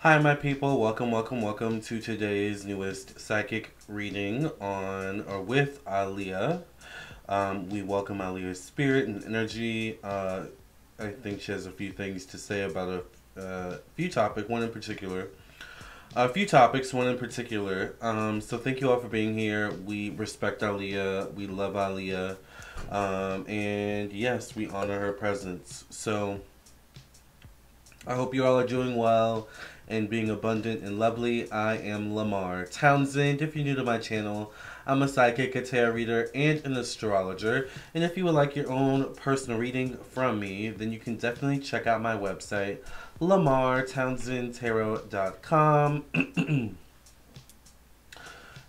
Hi my people, welcome to today's newest psychic reading on or with Aaliyah. We welcome Aaliyah's spirit and energy. I think she has a few things to say about a few topics, one in particular. So thank you all for being here. We respect Aaliyah, we love Aaliyah, and yes, we honor her presence. So I hope you all are doing well and being abundant and lovely. I am Lamarr Townsend. If you're new to my channel, I'm a psychic, a tarot reader, and an astrologer. And if you would like your own personal reading from me, then you can definitely check out my website, LamarrTownsendTarot.com.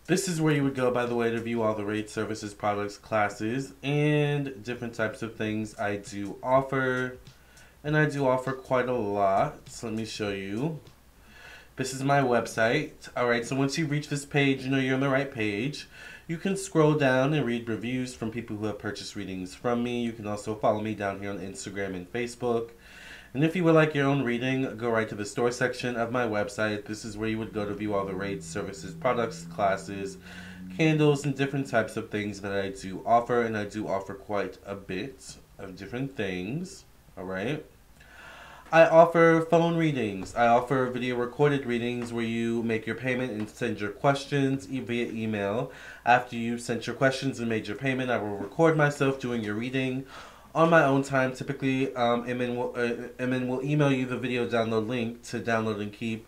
This is where you would go, by the way, to view all the rates, services, products, classes, and different types of things I do offer. And I do offer quite a lot. So let me show you. This is my website. All right, so once you reach this page, you know you're on the right page. You can scroll down and read reviews from people who have purchased readings from me. You can also follow me down here on Instagram and Facebook. And if you would like your own reading, go right to the store section of my website. This is where you would go to view all the rates, services, products, classes, candles, and different types of things that I do offer. And I do offer quite a bit of different things, all right? I offer phone readings. I offer video recorded readings where you make your payment and send your questions via email. After you've sent your questions and made your payment, I will record myself doing your reading on my own time. Typically, Emin will email you the video download link to download and keep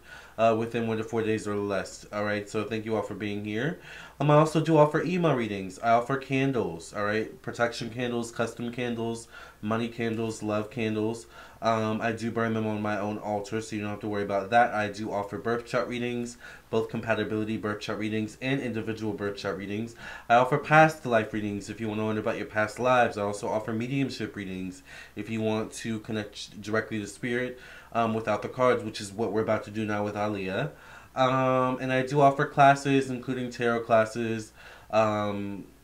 within 1 to 4 days or less. All right, so thank you all for being here. I also do offer email readings. I offer candles, all right? Protection candles, custom candles, money candles, love candles. I do burn them on my own altar, so you don't have to worry about that. I do offer birth chart readings, both compatibility birth chart readings and individual birth chart readings. I offer past life readings if you want to learn about your past lives. I also offer mediumship readings if you want to connect directly to spirit without the cards, which is what we're about to do now with Aaliyah. And I do offer classes, including tarot classes,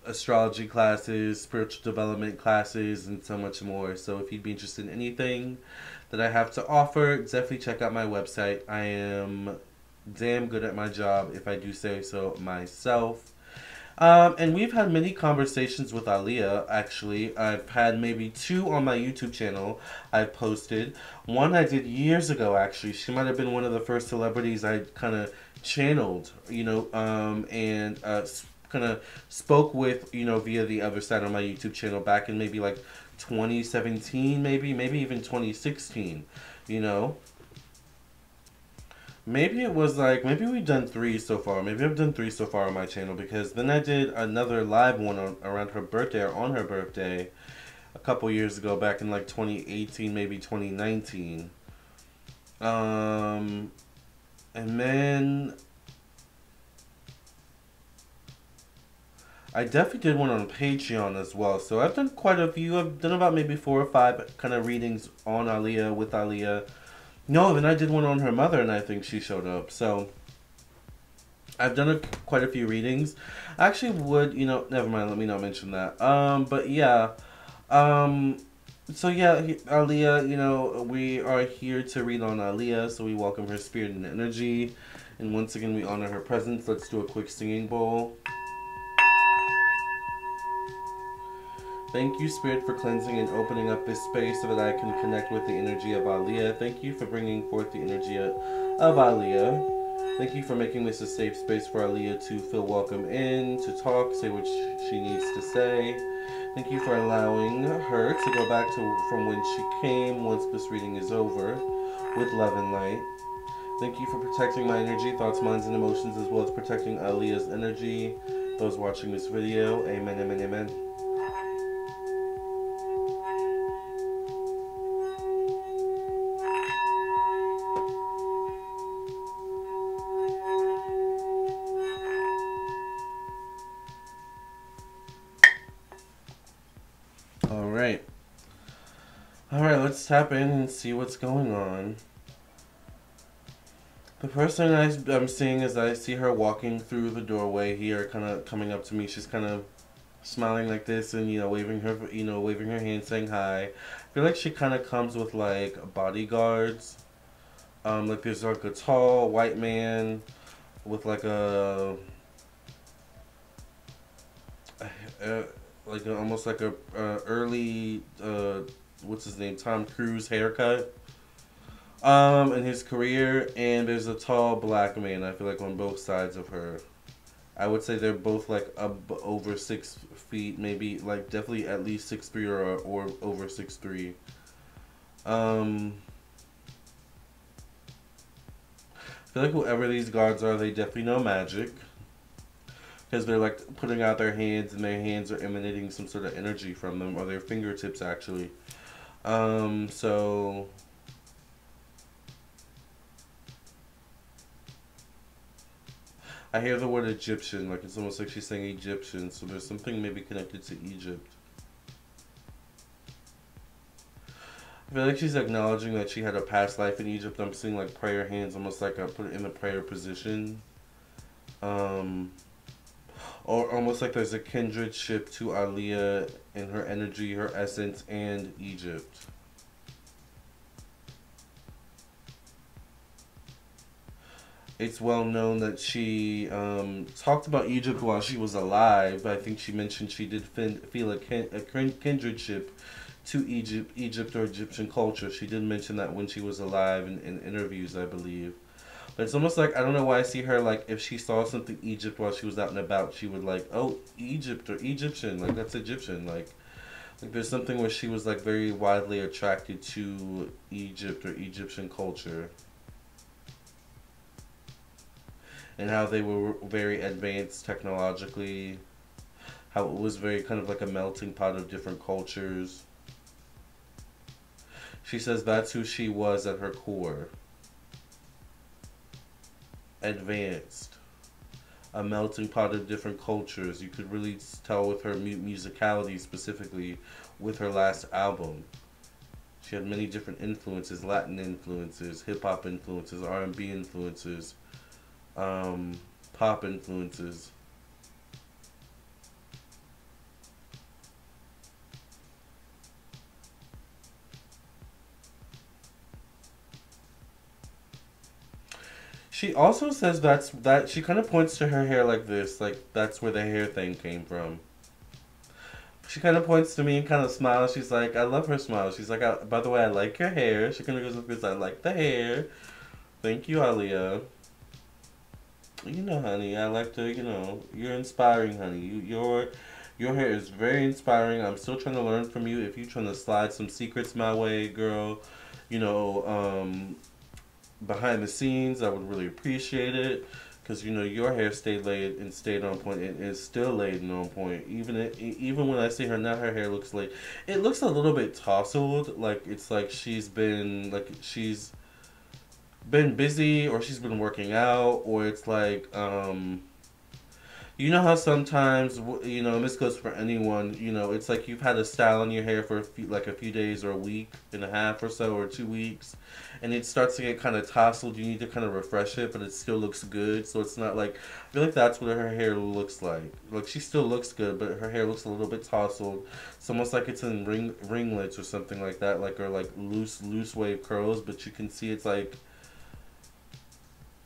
astrology classes, spiritual development classes, and so much more. So if you'd be interested in anything that I have to offer, definitely check out my website. I am damn good at my job, if I do say so myself. And we've had many conversations with Aaliyah, actually. I've had maybe 2 on my YouTube channel I've posted. One I did years ago, actually. She might have been one of the first celebrities I kind of channeled, you know, and kind of spoke with, you know, via the other side of my YouTube channel back in maybe like 2017, maybe even 2016, you know. Maybe it was like, maybe we've done 3 so far. Maybe I've done 3 so far on my channel, because then I did another live one around her birthday or on her birthday a couple years ago, back in like 2018, maybe 2019. And then I definitely did one on Patreon as well. So I've done quite a few. I've done about maybe 4 or 5 kind of readings on Aaliyah, with Aaliyah. No, then I did one on her mother, and I think she showed up. So I've done quite a few readings. I actually would, you know, never mind. Let me not mention that. But yeah. So yeah, Aaliyah, you know, we are here to read on Aaliyah. So we welcome her spirit and energy. And once again, we honor her presence. Let's do a quick singing bowl. Thank you, Spirit, for cleansing and opening up this space so that I can connect with the energy of Aaliyah. Thank you for bringing forth the energy of Aaliyah. Thank you for making this a safe space for Aaliyah to feel welcome in, to talk, say what she needs to say. Thank you for allowing her to go back to from when she came once this reading is over, with love and light. Thank you for protecting my energy, thoughts, minds, and emotions, as well as protecting Aaliyah's energy. Those watching this video, amen, amen, amen. Alright, let's tap in and see what's going on. The person I'm seeing is I see her walking through the doorway here, kind of coming up to me. She's kind of smiling like this and, you know, waving her hand, saying hi. I feel like she kind of comes with, like, bodyguards. If it's like a tall white man with like a almost like a early what's his name, Tom Cruise haircut in his career, and there's a tall black man, I feel like, on both sides of her. I would say they're both like over 6 feet, maybe, like, definitely at least 6'3" or over 6'3". I feel like whoever these gods are, they definitely know magic, because they're like putting out their hands, and their hands are emanating some sort of energy from them, or their fingertips actually. So I hear the word Egyptian, like it's almost like she's saying Egyptian, so there's something maybe connected to Egypt. I feel like she's acknowledging that she had a past life in Egypt. I'm seeing like prayer hands, almost like I put it in the prayer position. Or almost like there's a kindredship to Aaliyah in her energy, her essence, and Egypt. It's well known that she talked about Egypt while she was alive. I think she mentioned she did feel a kindredship to Egypt or Egyptian culture. She did mention that when she was alive in interviews, I believe. But it's almost like, I don't know why I see her, like, if she saw something Egypt while she was out and about, she would, like, oh, Egypt or Egyptian, like, that's Egyptian. Like there's something where she was, like, very widely attracted to Egypt or Egyptian culture. And how they were very advanced technologically. How it was very kind of like a melting pot of different cultures. She says that's who she was at her core. Advanced. A melting pot of different cultures. You could really tell with her musicality, specifically with her last album. She had many different influences. Latin influences, hip-hop influences, R&B influences. Pop influences. She also says that she kind of points to her hair like this, like that's where the hair thing came from. She kind of points to me and kind of smiles. She's like, I love her smile. She's like, by the way, I like your hair. She kind of goes like this, I like the hair. Thank you, Aaliyah. You know, honey, I like to, you know, you're inspiring, honey. Your hair is very inspiring. I'm still trying to learn from you. If you're trying to slide some secrets my way, girl, you know, behind the scenes, I would really appreciate it. Because, you know, your hair stayed laid and stayed on point. It is still laid and on point. Even when I see her now, her hair looks like, it looks a little bit tousled. Like, it's like she's been busy, or she's been working out, or it's like, you know how sometimes, you know, and this goes for anyone, you know, it's like you've had a style in your hair for a few days or a week and a half or so, or 2 weeks, and it starts to get kind of tousled. You need to kind of refresh it, but it still looks good. So it's not like, I feel like that's what her hair looks like. Like, she still looks good, but her hair looks a little bit tousled. It's almost like it's in ringlets or something like that, like, or like loose wave curls, but you can see it's like,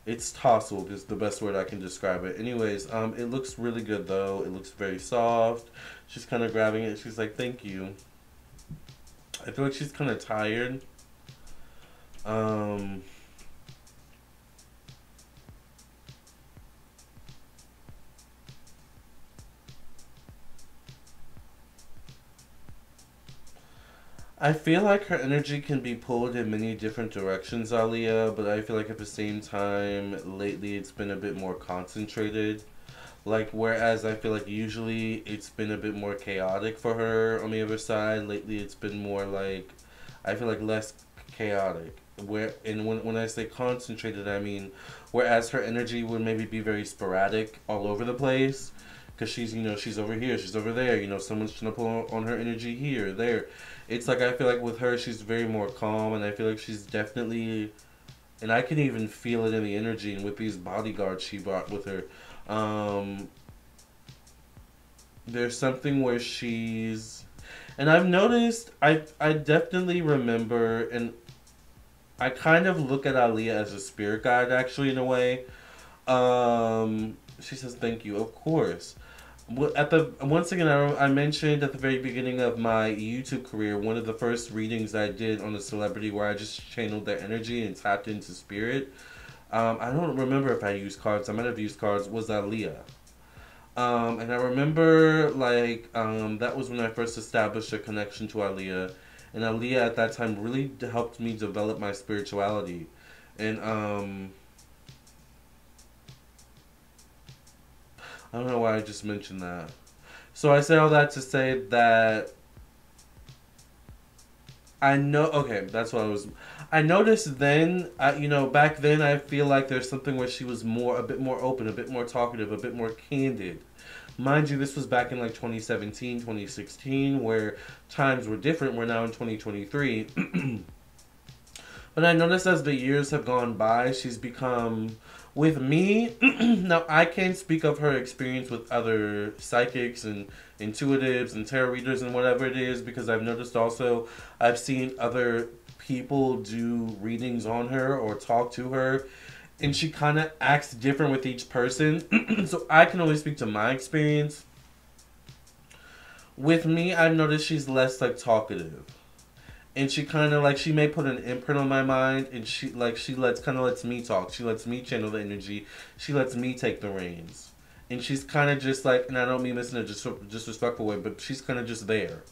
it's tousled is the best word I can describe it. Anyways, it looks really good though. It looks very soft. She's kind of grabbing it. She's like, thank you. I feel like she's kind of tired. I feel like her energy can be pulled in many different directions, Aaliyah, but I feel like at the same time, lately it's been a bit more concentrated. Like, whereas I feel like usually it's been a bit more chaotic for her on the other side, lately it's been more like, I feel like less chaotic. And when I say concentrated, I mean, whereas her energy would maybe be very sporadic all over the place, because she's, you know, she's over here, she's over there, you know, someone's trying to pull on her energy here, there. It's like, I feel like with her, she's very more calm, and I feel like she's definitely, and I can even feel it in the energy, and with these bodyguards she brought with her, there's something where she's, and I've noticed, I definitely remember, and I kind of look at Aaliyah as a spirit guide, actually, in a way. She says, thank you, of course. At the once again, I mentioned at the very beginning of my YouTube career, one of the first readings I did on a celebrity where I just channeled their energy and tapped into spirit. I don't remember if I used cards. I might have used cards. Was Aaliyah. And I remember, like, that was when I first established a connection to Aaliyah. And Aaliyah at that time really helped me develop my spirituality. And, I don't know why I just mentioned that. So I say all that to say that I know, okay, that's what I was, I noticed then, you know, back then I feel like there's something where she was more, a bit more open, a bit more talkative, a bit more candid. Mind you, this was back in like 2017, 2016, where times were different. We're now in 2023. But I noticed as the years have gone by, she's become, with me, now I can't speak of her experience with other psychics and intuitives and tarot readers and whatever it is, because I've noticed also, I've seen other people do readings on her or talk to her, and she kind of acts different with each person. So I can only speak to my experience. With me, I've noticed she's less like talkative. And she kind of, like, she may put an imprint on my mind, and she, like, she kind of lets me talk. She lets me channel the energy. She lets me take the reins. And she's kind of just, like, and I don't mean this in a disrespectful way, but she's kind of just there.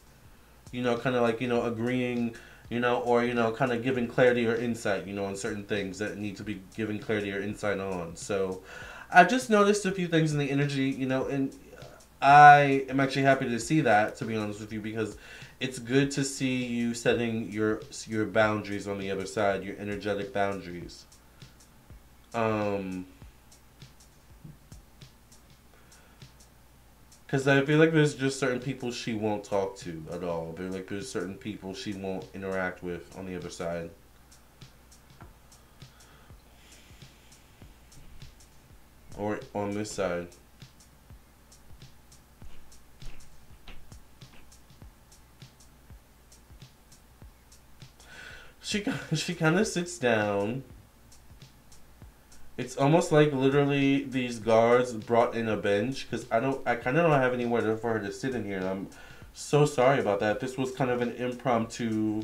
You know, kind of like, you know, agreeing, you know, or, you know, kind of giving clarity or insight, you know, on certain things that need to be given clarity or insight on. So, I've just noticed a few things in the energy, you know, and I am actually happy to see that, to be honest with you, because it's good to see you setting your boundaries on the other side, your energetic boundaries. Because I feel like there's just certain people she won't talk to at all. They're like, there's certain people she won't interact with on the other side. Or on this side. She kind of sits down. It's almost like literally these guards brought in a bench, because I kind of don't have anywhere for her to sit in here. And I'm so sorry about that. This was kind of an impromptu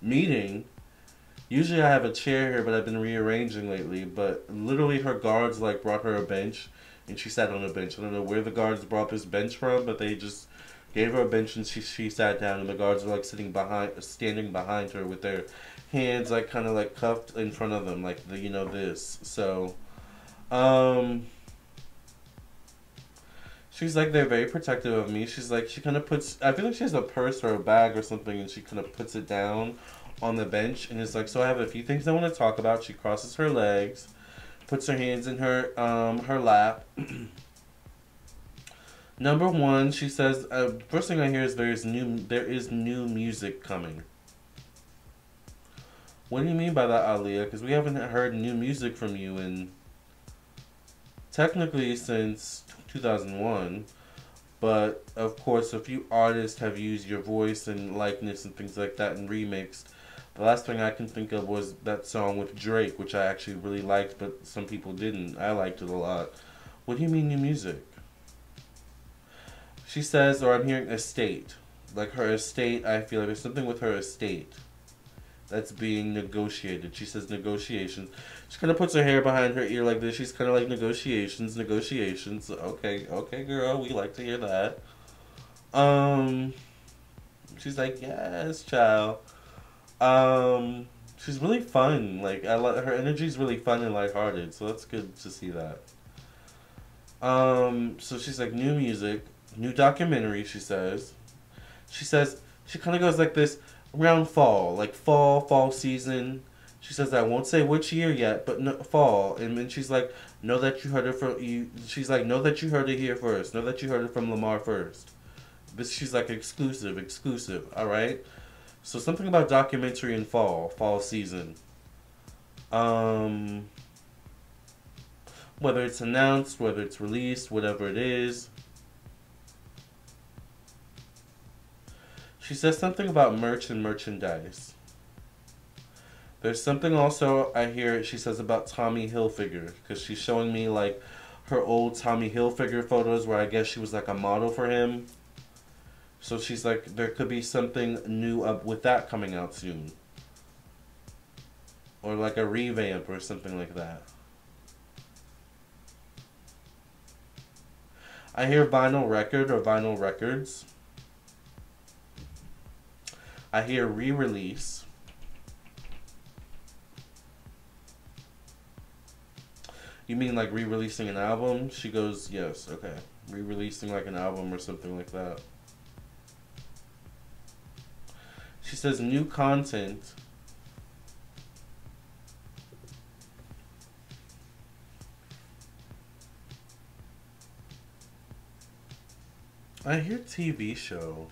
meeting. Usually I have a chair here, but I've been rearranging lately. But literally her guards like brought her a bench, and she sat on a bench. I don't know where the guards brought this bench from, but they just gave her a bench, and she sat down, and the guards were like standing behind her with their hands like kind of like cuffed in front of them, like the, you know, this. So, she's like, they're very protective of me. She's like, she kind of puts, I feel like she has a purse or a bag or something, and she kind of puts it down on the bench, and is like, so I have a few things I want to talk about. She crosses her legs, puts her hands in her, her lap. Number one, she says, first thing I hear is there is new music coming. What do you mean by that, Aaliyah? Because we haven't heard new music from you in, technically, since 2001. But, of course, a few artists have used your voice and likeness and things like that and remixed. The last thing I can think of was that song with Drake, which I actually really liked, but some people didn't. I liked it a lot. What do you mean new music? She says, or I'm hearing estate. Like her estate, I feel like there's something with her estate that's being negotiated. She says negotiations. She kind of puts her hair behind her ear like this. She's kind of like negotiations, negotiations. Okay, okay, girl. We like to hear that. She's like, yes, child. She's really fun. Like, I like her energy's really fun and lighthearted. So that's good to see that. So she's like, new music. New documentary, she says. She says, she kind of goes like this around fall, like fall season. She says, I won't say which year yet, but no, fall. And then she's like, know that you heard it from you. She's like, know that you heard it here first. Know that you heard it from Lamarr first. But she's like, exclusive, exclusive. All right. So something about documentary and fall season. Whether it's announced, whether it's released, whatever it is. She says something about merch and merchandise. There's something also I hear she says about Tommy Hilfiger, because she's showing me like her old Tommy Hilfiger photos where I guess she was like a model for him. So she's like, there could be something new up with that coming out soon. Or like a revamp or something like that. I hear vinyl record or vinyl records. I hear re-release. You mean like re-releasing an album? She goes, yes, okay. Re-releasing like an album or something like that. She says new content. I hear TV show.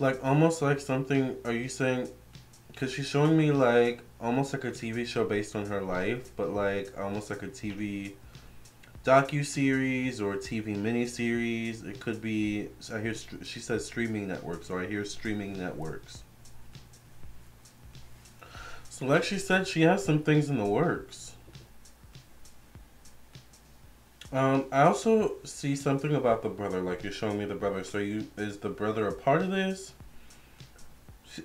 Like almost like something, are you saying, because she's showing me like almost like a TV show based on her life, but like almost like a TV docu-series or TV miniseries. It could be, I hear, she says streaming networks, or I hear streaming networks. So like she said, she has some things in the works. I also see something about the brother, like you're showing me the brother. So is the brother a part of this?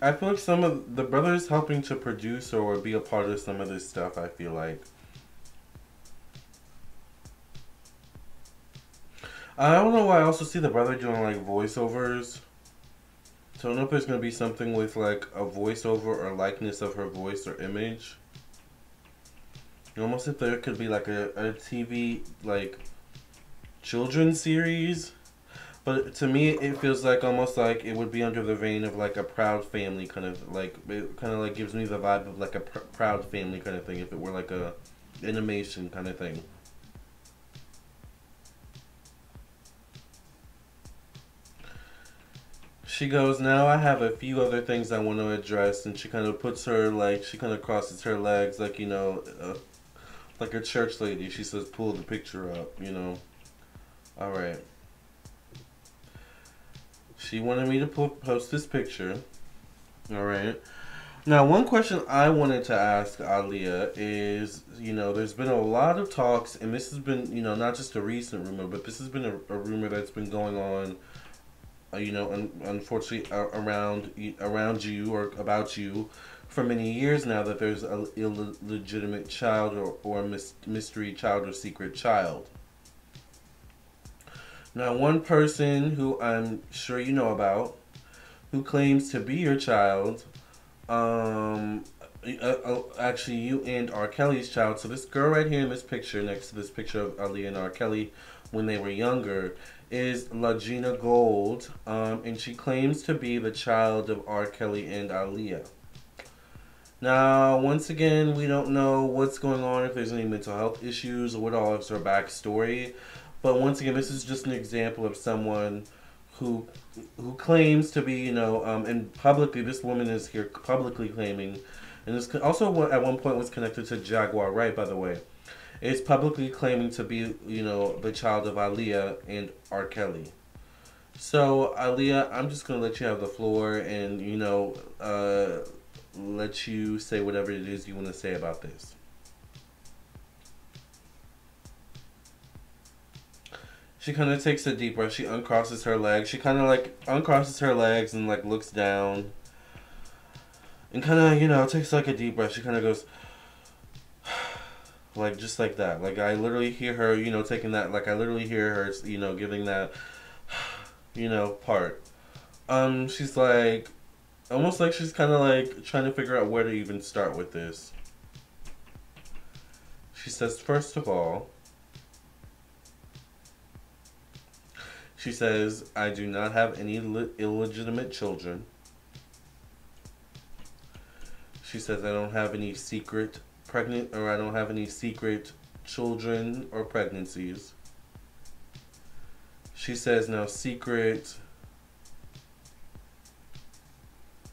I feel like some of the brother is helping to produce or be a part of some of this stuff, I feel like. I don't know why I also see the brother doing like voiceovers. So I don't know if there's going to be something with like a voiceover or likeness of her voice or image. Almost if there could be like a TV like children's series. But to me it feels like almost like it would be under the vein of like a Proud Family kind of like, it kind of like gives me the vibe of like a Proud Family kind of thing if it were like a animation kind of thing. She goes, now I have a few other things I want to address, and she kind of puts her, like, she kind of crosses her legs, like, you know, like a church lady. She says, pull the picture up, you know. All right. She wanted me to post this picture. All right. Now, one question I wanted to ask Aaliyah is, you know, there's been a lot of talks, and this has been, you know, not just a recent rumor, but this has been a rumor that's been going on, you know, unfortunately around you or about you for many years now, that there's an illegitimate child or mystery child or secret child. Now, one person who I'm sure you know about, who claims to be your child, actually you and R. Kelly's child. So this girl right here in this picture, next to this picture of Aaliyah and R. Kelly when they were younger, is Lagena Gold, and she claims to be the child of R. Kelly and Aaliyah. Now, once again, we don't know what's going on, if there's any mental health issues, or what all is her backstory. But once again, this is just an example of someone who claims to be, you know, and publicly, this woman is here publicly claiming, and this also at one point was connected to Jaguar Wright, by the way. Is publicly claiming to be, you know, the child of Aaliyah and R. Kelly. So, Aaliyah, I'm just going to let you have the floor and, you know, let you say whatever it is you want to say about this. She kind of takes a deep breath. She uncrosses her legs. She kind of, like, uncrosses her legs and, like, looks down. And kind of, you know, takes, like, a deep breath. She kind of goes... Like, just like that. Like, I literally hear her, you know, taking that, like, I literally hear her, you know, giving that, you know, part. She's like, almost like she's kind of, like, trying to figure out where to even start with this. She says, first of all, she says, I do not have any illegitimate children. She says, I don't have any secret pregnant, or I don't have any secret children or pregnancies. She says now secret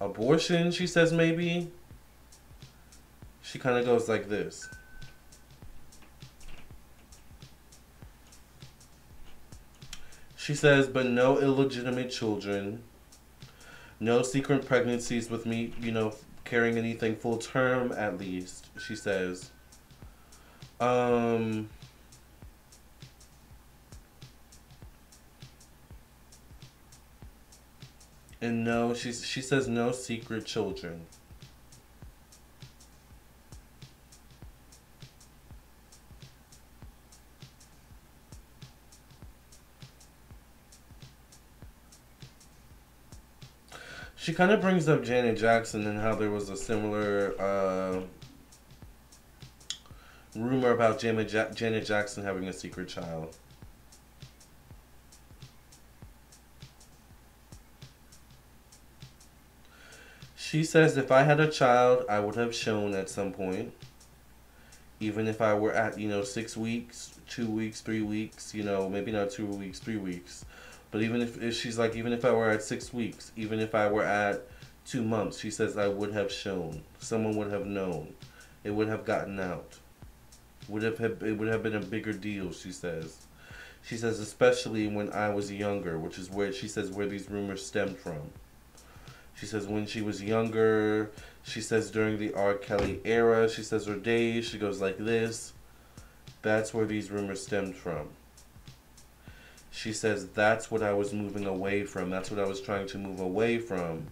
abortion, she says maybe. She kind of goes like this. She says, but no illegitimate children. No secret pregnancies with me, you know, carrying anything full term, at least, she says. And no, she says no secret children. She kind of brings up Janet Jackson and how there was a similar rumor about Janet Jackson having a secret child. She says, if I had a child, I would have shown at some point. Even if I were at, you know, 6 weeks, 2 weeks, 3 weeks, you know, maybe not 2 weeks, 3 weeks. But even if she's like, even if I were at 6 weeks, even if I were at 2 months, she says I would have shown. Someone would have known. It would have gotten out. It would have been a bigger deal, she says. She says, especially when I was younger, which is where she says where these rumors stemmed from. She says when she was younger, she says during the R. Kelly era, she says her days, she goes like this. That's where these rumors stemmed from. She says, that's what I was moving away from. That's what I was trying to move away from.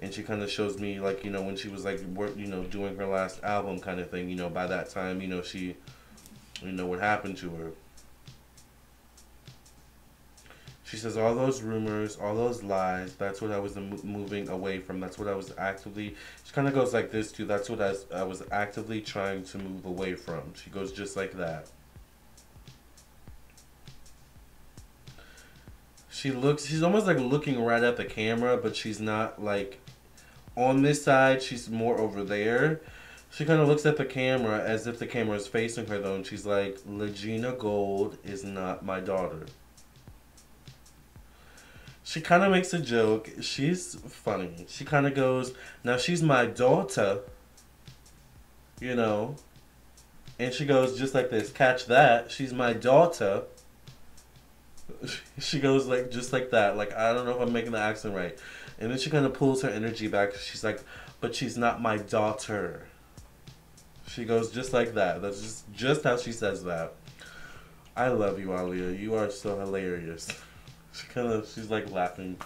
And she kind of shows me, like, you know, when she was, like, you know, doing her last album kind of thing. You know, by that time, you know, she, you know, what happened to her. She says, all those rumors, all those lies, that's what I was moving away from. That's what I was actively, she kind of goes like this, too. That's what I was actively trying to move away from. She goes just like that. She looks, she's almost like looking right at the camera, but she's not like on this side. She's more over there. She kind of looks at the camera as if the camera is facing her, though. And she's like, Lagena Gold is not my daughter. She kind of makes a joke. She's funny. She kind of goes, now she's my daughter, you know. And she goes just like this. Catch that. She's my daughter. She goes like just like that, like I don't know if I'm making the accent right, and then she kind of pulls her energy back. She's like, but she's not my daughter. She goes just like that. That's just how she says that. I love you, Aaliyah. You are so hilarious. She kind of, she's like laughing,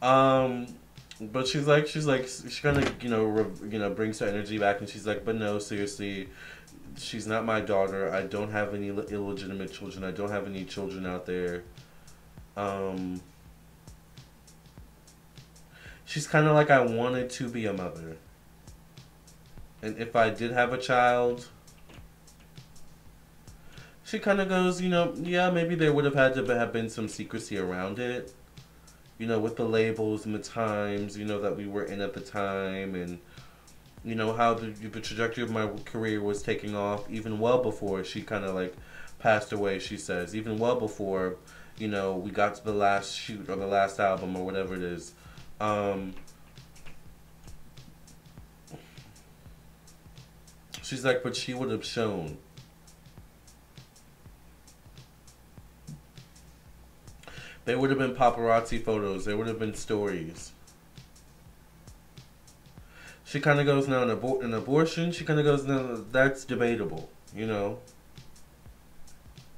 but she's like she kind of, you know, brings her energy back, and she's like, but no, seriously. She's not my daughter. I don't have any illegitimate children. I don't have any children out there. She's kind of like, I wanted to be a mother. And if I did have a child, she kind of goes, you know, yeah, maybe there would have had to have been some secrecy around it. You know, with the labels and the times, you know, that we were in at the time, and you know, how the trajectory of my career was taking off even well before she kind of like passed away, she says. Even well before, you know, we got to the last shoot or the last album or whatever it is. She's like, but she would have shown. There would have been paparazzi photos. There would have been stories. She kind of goes, now an abortion, she kind of goes, no, that's debatable, you know.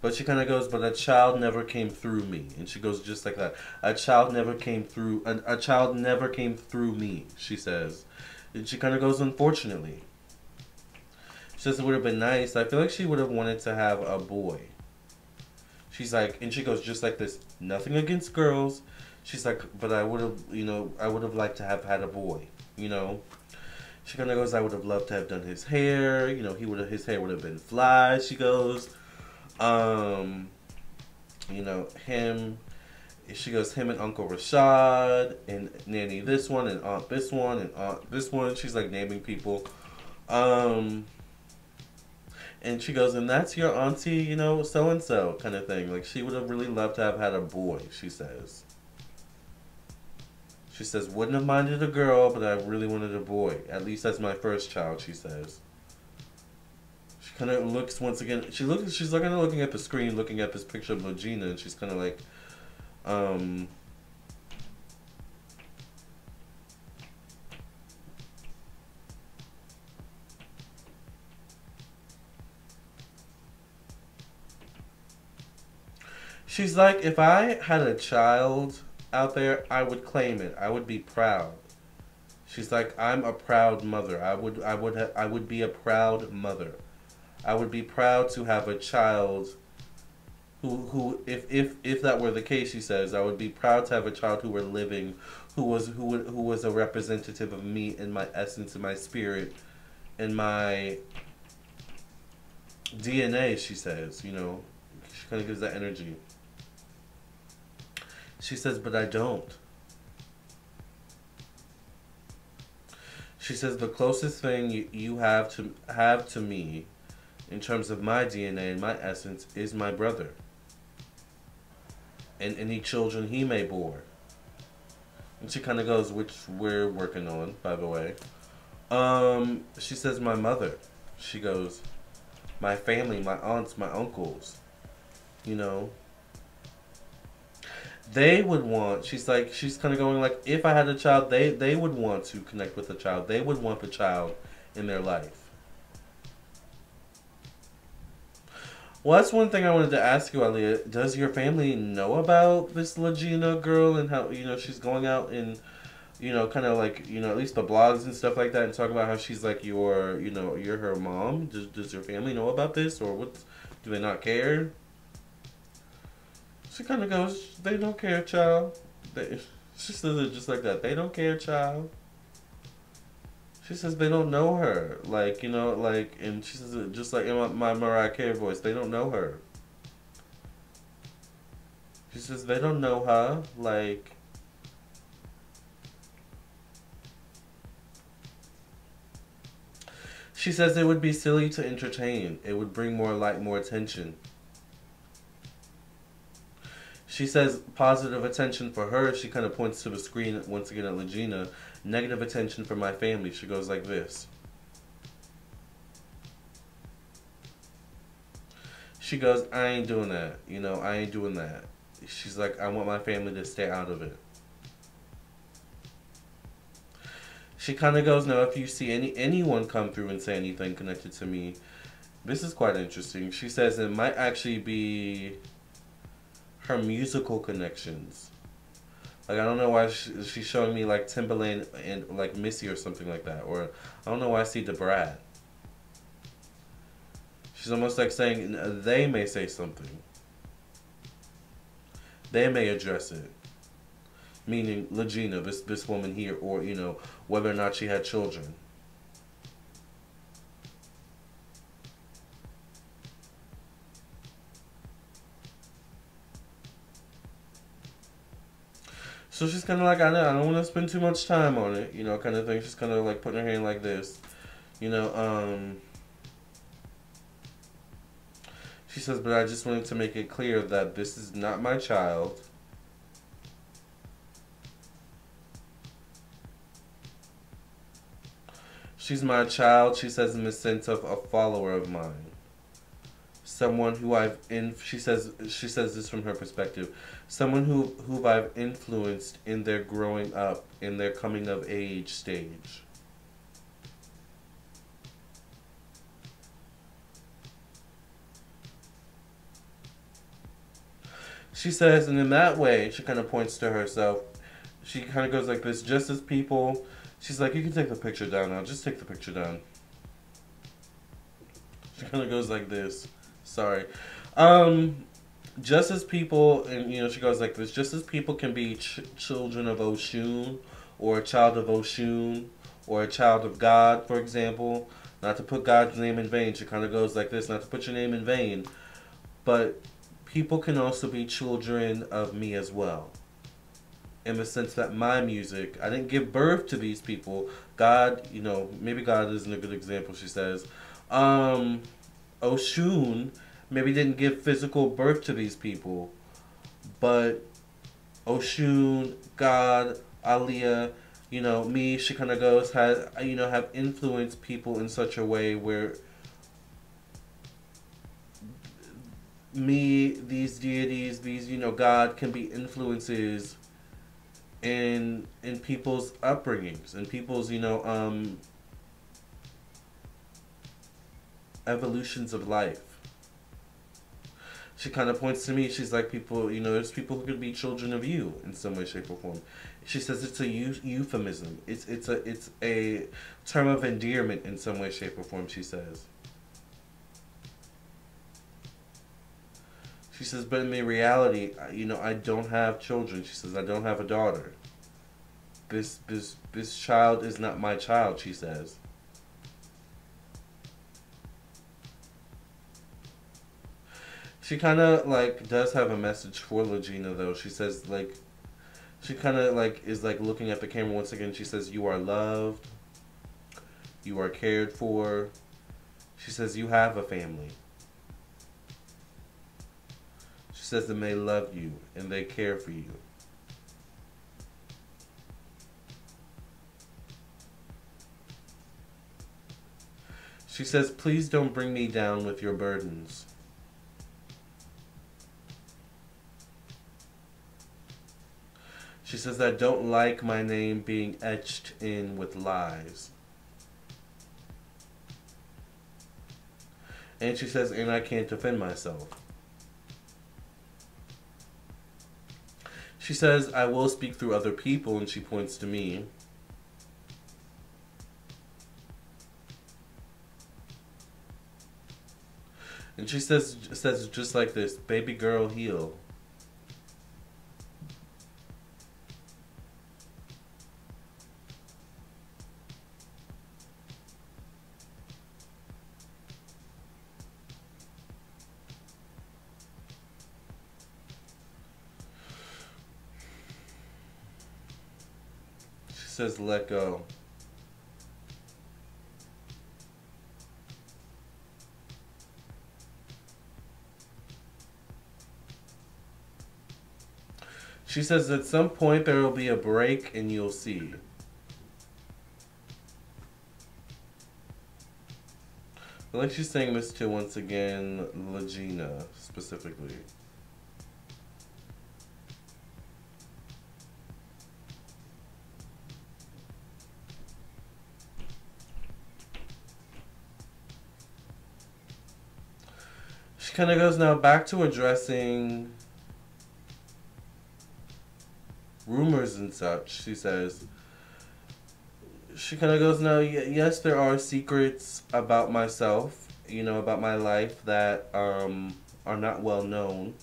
But she kind of goes, but a child never came through me. And she goes just like that. A child never came through, a child never came through me, she says. And she kind of goes, unfortunately. She says it would have been nice. I feel like she would have wanted to have a boy. She's like, and she goes just like this, nothing against girls. She's like, but I would have, you know, I would have liked to have had a boy, you know. She kind of goes, I would have loved to have done his hair. You know, his hair would have been fly, she goes. You know, him. She goes, him and Uncle Rashad, and Nanny this one, and Aunt this one, and Aunt this one. She's, like, naming people. And she goes, and that's your auntie, you know, so-and-so kind of thing. Like, she would have really loved to have had a boy, she says. She says, wouldn't have minded a girl, but I really wanted a boy. At least that's my first child, she says. She kind of looks once again. She's looking at the screen, looking at this picture of Lagena, and she's kind of like, She's like, if I had a child out there, I would claim it. I would be proud. She's like, I'm a proud mother. I would be a proud mother. I would be proud to have a child who if that were the case, she says, I would be proud to have a child who were living, who was a representative of me in my essence, in my spirit, in my DNA, she says, you know. She kind of gives that energy. She says, but I don't. She says, the closest thing you have to me in terms of my DNA and my essence is my brother and any children he may bore. And she kind of goes, which we're working on, by the way. She says, my mother. She goes, my family, my aunts, my uncles. You know, they would want, she's like, she's kind of going like, if I had a child, they would want to connect with the child. They would want the child in their life. Well, that's one thing I wanted to ask you, Aaliyah. Does your family know about this Lagena girl and how, you know, she's going out and, you know, kind of like, you know, at least the blogs and stuff like that and talk about how she's like your, you know, you're her mom. Does your family know about this, or what? Do they not care? She kind of goes, they don't care, child. She says it just like that. They don't care, child. She says they don't know her. Like, you know, like, and she says it just like in my Mariah Carey voice. They don't know her. She says they don't know her. Like, she says it would be silly to entertain. It would bring more light, more attention. She says positive attention for her. She kind of points to the screen once again at Lagena. Negative attention for my family. She goes like this. She goes, I ain't doing that. You know, I ain't doing that. She's like, I want my family to stay out of it. She kind of goes, now if you see anyone come through and say anything connected to me, this is quite interesting. She says it might actually be her musical connections. Like, I don't know why she's showing me like Timbaland and like Missy or something like that, or I don't know why I see DeBrat. She's almost like saying they may say something, they may address it, meaning Lagena, this woman here, or you know, whether or not she had children. So she's kind of like, I don't want to spend too much time on it, you know, kind of thing. She's kind of like putting her hand like this, you know. She says, but I just wanted to make it clear that this is not my child. She's my child, she says, in the sense of a follower of mine. Someone who I've she says this from her perspective, someone who I've influenced in their growing up, in their coming of age stage. She says, and in that way, she kind of points to herself. She kind of goes like this, just as people. She's like, you can take the picture down now. Just take the picture down. She kind of goes like this. Sorry. Just as people, and you know, she goes like this, just as people can be children of Oshun, or a child of Oshun, or a child of God, for example, not to put God's name in vain. She kind of goes like this, not to put your name in vain, but people can also be children of me as well, in the sense that my music, I didn't give birth to these people. God, you know, maybe God isn't a good example, she says. Oshun maybe didn't give physical birth to these people, but Oshun, God, Aaliyah, you know, me, she kind of goes, you know, have influenced people in such a way where me, these deities, these, you know, God can be influences in people's upbringings, in people's, you know, evolutions of life. She kind of points to me, she's like, people, you know, there's people who could be children of you in some way, shape, or form. She says it's a euphemism. It's a term of endearment in some way, shape, or form, she says. She says, but in reality, you know, I don't have children. She says, I don't have a daughter. This child is not my child, she says. She kind of, like, does have a message for Lagena, though. She says, like, she kind of, like, is, like, looking at the camera once again. She says, you are loved. You are cared for. She says, you have a family. She says, and they love you, and they care for you. She says, please don't bring me down with your burdens. She says, I don't like my name being etched in with lies. And she says, and I can't defend myself. She says, I will speak through other people, and she points to me. And she says just like this, baby girl, heal. Says let go. She says at some point there will be a break and you'll see. I like she's saying this to once again Lagena specifically. She kind of goes now back to addressing rumors and such, she says. She kind of goes now, yes, there are secrets about myself, you know, about my life that are not well known.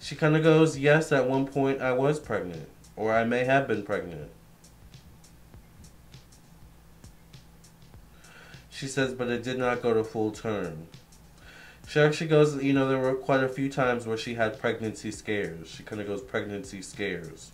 She kind of goes, yes, at one point I was pregnant, or I may have been pregnant. She says, but it did not go to full term. She actually goes, you know, there were quite a few times where she had pregnancy scares. She kind of goes, pregnancy scares.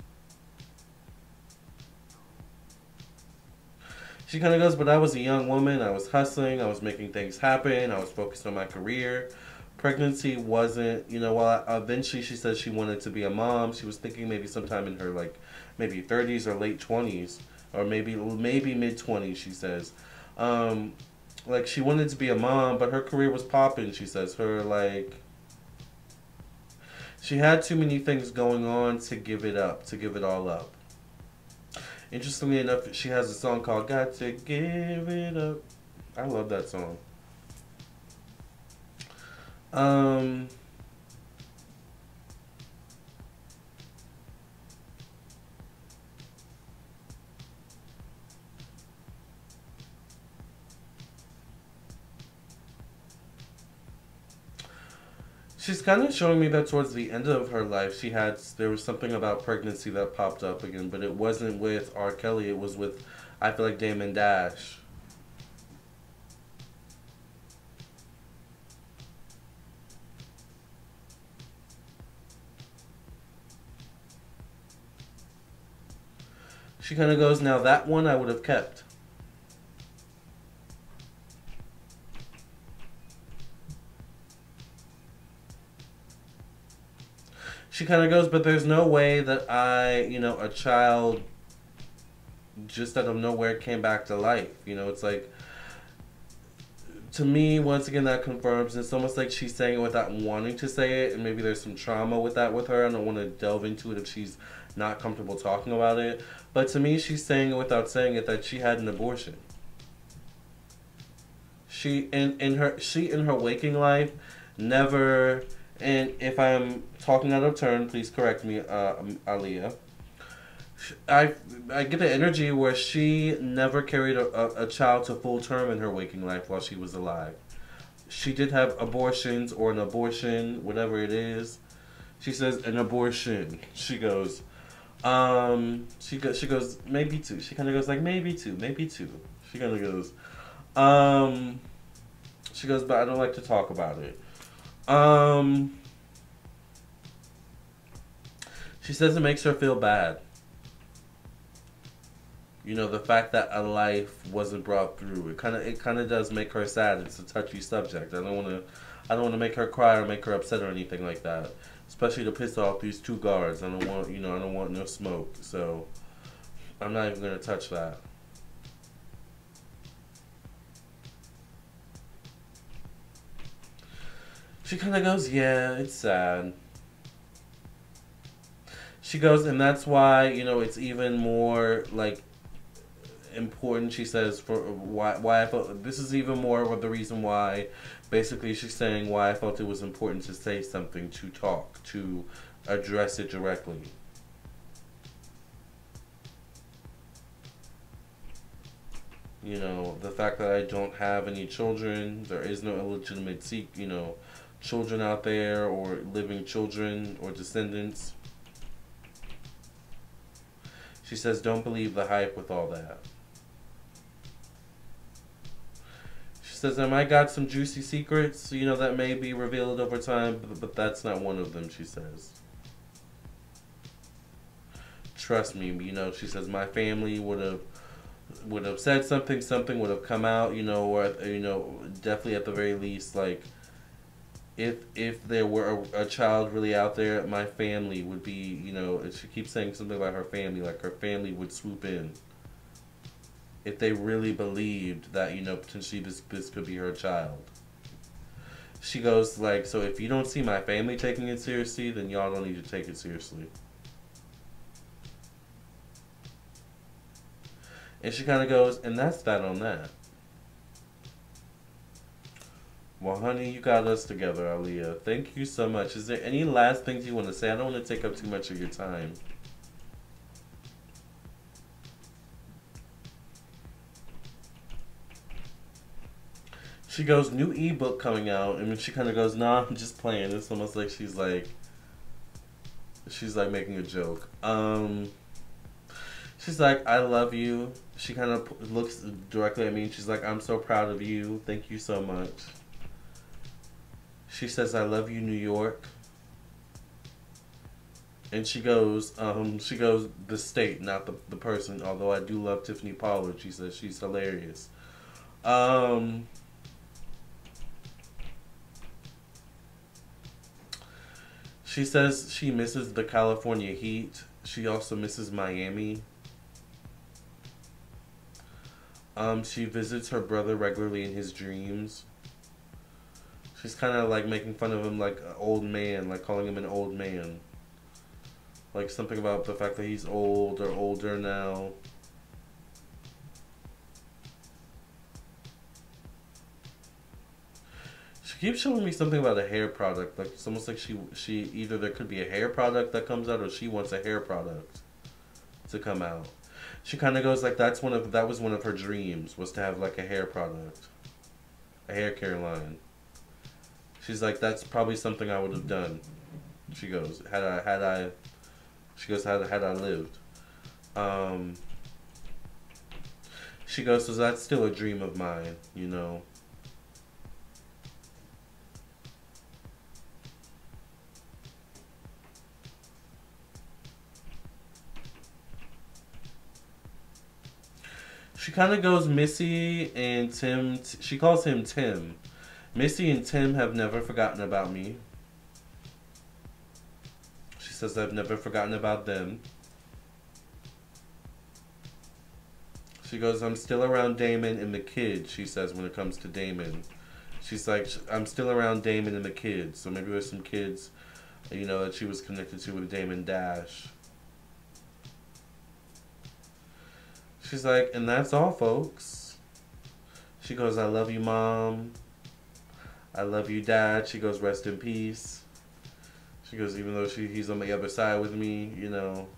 She kind of goes, but I was a young woman. I was hustling. I was making things happen. I was focused on my career. Pregnancy wasn't, you know, while eventually she says she wanted to be a mom. She was thinking maybe sometime in her, like, maybe 30s or late 20s. Or maybe mid-20s, she says. Like, she wanted to be a mom, but her career was popping, she says. Her, like, she had too many things going on to give it up, to give it all up. Interestingly enough, she has a song called Got to Give It Up. I love that song. She's kind of showing me that towards the end of her life, there was something about pregnancy that popped up again, but it wasn't with R. Kelly. It was with, I feel like, Damon Dash. She kind of goes, now that one I would have kept. She kind of goes, but there's no way that I, you know, a child just out of nowhere came back to life. You know, it's like, to me, once again, that confirms. It's almost like she's saying it without wanting to say it, and maybe there's some trauma with that with her. I don't want to delve into it if she's not comfortable talking about it. But to me, she's saying it without saying it, that she had an abortion. She in her waking life never, and if I'm talking out of turn, please correct me, Aaliyah. I get the energy where she never carried a child to full term in her waking life while she was alive. She did have abortions, or an abortion, whatever it is. She says an abortion. She goes, she goes maybe two. She kind of goes like maybe two. She kind of goes, but I don't like to talk about it. She says it makes her feel bad. You know, the fact that a life wasn't brought through, it kind of does make her sad. It's a touchy subject. I don't want to make her cry or make her upset or anything like that, especially to piss off these two guards. I don't want no smoke, so I'm not even gonna touch that. She kind of goes, yeah, it's sad. She goes, and that's why, you know, it's even more like important. She says, for why I felt this is even more of the reason why. Basically, she's saying why I felt it was important to say something, to talk, to address it directly. You know, the fact that I don't have any children, there is no illegitimate, you know, children out there, or living children or descendants. She says, don't believe the hype with all that. She says, I got some juicy secrets, you know, that may be revealed over time, but that's not one of them, she says. Trust me, you know, she says, my family would have said something, something would have come out, you know, or, you know, definitely at the very least, like, if there were a child really out there, my family would be, you know, she keeps saying something about her family, like her family would swoop in. If they really believed that, you know, potentially this could be her child. She goes like, so if you don't see my family taking it seriously, then y'all don't need to take it seriously. And she kind of goes, and that's that on that. Well, honey, you got us together, Aaliyah. Thank you so much. Is there any last things you want to say? I don't want to take up too much of your time. She goes, new ebook coming out. And then she kind of goes, nah, I'm just playing. It's almost like she's like making a joke. She's like, I love you. She kind of looks directly at me. And she's like, I'm so proud of you. Thank you so much. She says, I love you, New York. And she goes, the state, not the person, although I do love Tiffany Pollard. She says, she's hilarious. She says she misses the California heat. She also misses Miami. She visits her brother regularly in his dreams. She's kind of like making fun of him, like an old man, like calling him an old man. Like something about the fact that he's old or older now. She keeps showing me something about a hair product. Like it's almost like she either there could be a hair product that comes out, or she wants a hair product to come out. She kind of goes like, that was one of her dreams, was to have like a hair product, a hair care line. She's like, that's probably something I would have done. She goes, had I lived. She goes, so that's still a dream of mine, you know. She kind of goes, Missy and Tim, she calls him Tim. Missy and Tim have never forgotten about me. She says, I've never forgotten about them. She goes, I'm still around Damon and the kids, she says, when it comes to Damon. She's like, I'm still around Damon and the kids. So maybe there's some kids, you know, that she was connected to with Damon Dash. She's like, and that's all, folks. She goes, I love you, Mom. I love you, Dad. She goes, rest in peace. She goes, even though he's on the other side with me, you know.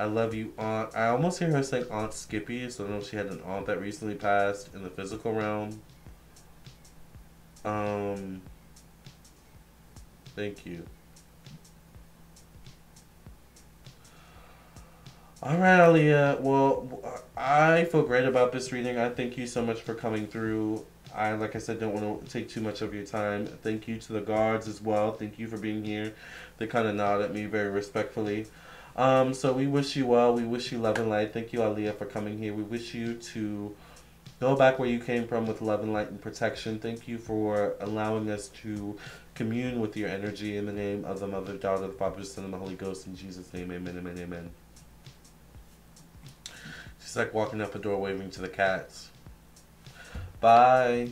I love you, Aunt. I almost hear her saying Aunt Skippy, so I don't know if she had an aunt that recently passed in the physical realm. Thank you. Alright, Aaliyah. Well, I feel great about this reading. I thank you so much for coming through. I, like I said, don't want to take too much of your time. Thank you to the guards as well. Thank you for being here. They kind of nodded at me very respectfully. So we wish you well. We wish you love and light. Thank you, Aaliyah, for coming here. We wish you to go back where you came from with love and light and protection. Thank you for allowing us to commune with your energy in the name of the Mother, Daughter, the Father, Son, and the Holy Ghost. In Jesus' name, amen, amen, amen. She's like walking up a door waving to the cats. Bye.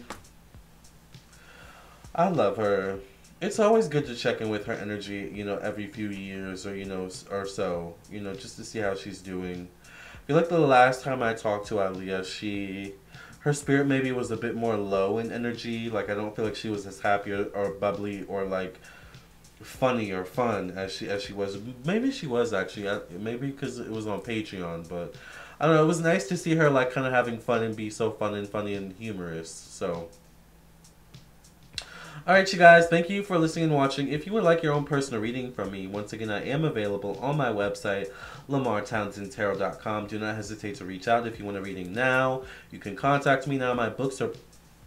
I love her. It's always good to check in with her energy, you know, every few years or, you know, or so, you know, just to see how she's doing. I feel like the last time I talked to Aaliyah, her spirit maybe was a bit more low in energy. Like, I don't feel like she was as happy or bubbly or, like, funny or fun as she was. Maybe she was, actually. Maybe because it was on Patreon, but I don't know. It was nice to see her, like, kind of having fun and be so fun and funny and humorous, so. Alright, you guys, thank you for listening and watching. If you would like your own personal reading from me, once again, I am available on my website, LamarrTownsendTarot.com. Do not hesitate to reach out if you want a reading now. You can contact me now. My books are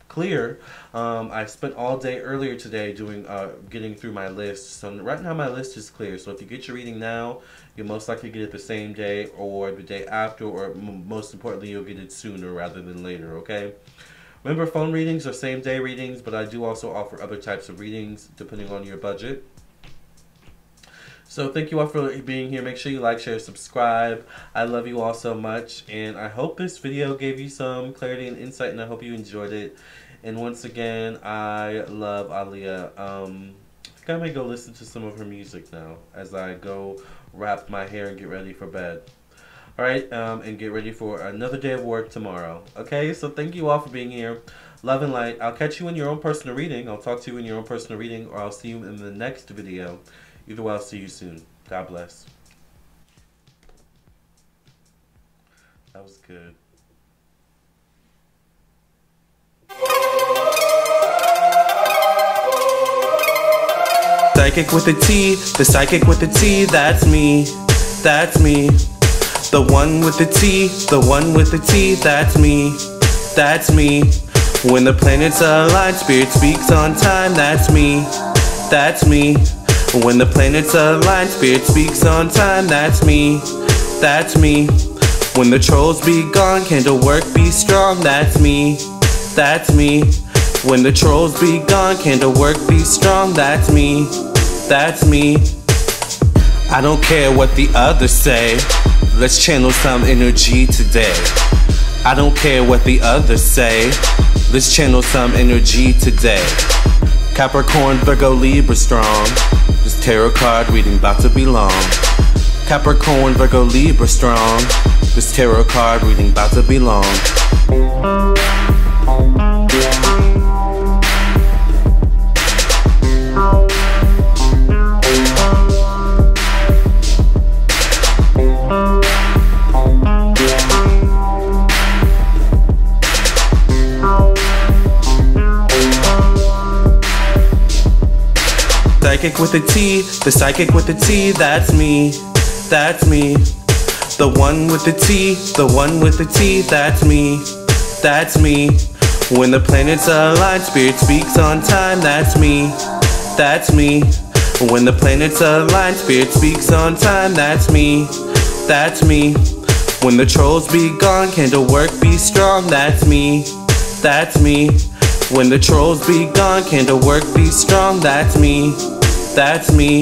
clear. I spent all day earlier today doing getting through my list. So right now my list is clear. So if you get your reading now, you'll most likely get it the same day or the day after, or most importantly, you'll get it sooner rather than later, okay? Remember, phone readings are same-day readings, but I do also offer other types of readings, depending on your budget. So thank you all for being here. Make sure you like, share, subscribe. I love you all so much, and I hope this video gave you some clarity and insight, and I hope you enjoyed it. And once again, I love Aaliyah. I think I may go listen to some of her music now as I go wrap my hair and get ready for bed. Alright, and get ready for another day of work tomorrow. Okay, so thank you all for being here. Love and light. I'll catch you in your own personal reading. I'll talk to you in your own personal reading, or I'll see you in the next video. Either way, I'll see you soon. God bless. That was good. Psychic with a T. The psychic with a T. That's me. That's me. The one with the T, the one with the T, that's me, that's me. When the planets are aligned, spirit speaks on time, that's me, that's me. When the planets are aligned, spirit speaks on time, that's me, that's me. When the trolls be gone, candle work be strong, that's me, that's me. When the trolls be gone, candle work be strong, that's me, that's me. I don't care what the others say. Let's channel some energy today. I don't care what the others say. Let's channel some energy today. Capricorn, Virgo, Libra strong. This tarot card reading about to be long. Capricorn, Virgo, Libra strong. This tarot card reading about to be long. Psychic with a T, the psychic with a T, that's me, that's me. The one with the T, the one with the T, that's me, that's me. When the planets are aligned, spirit speaks on time, that's me, that's me. When the planets are aligned, spirit speaks on time, that's me, that's me. When the trolls be gone, candle work be strong, that's me, that's me. When the trolls be gone, candle work be strong, that's me, that's me.